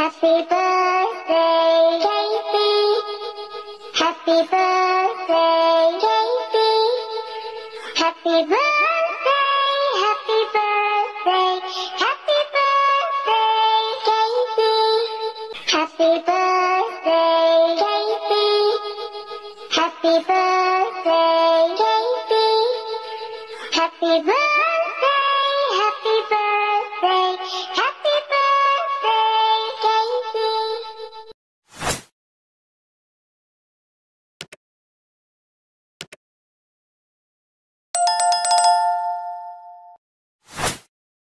Happy birthday, Katie. Happy birthday, Katie. Happy birthday, happy birthday, happy birthday, Katie. Happy birthday, Katie. Happy birthday.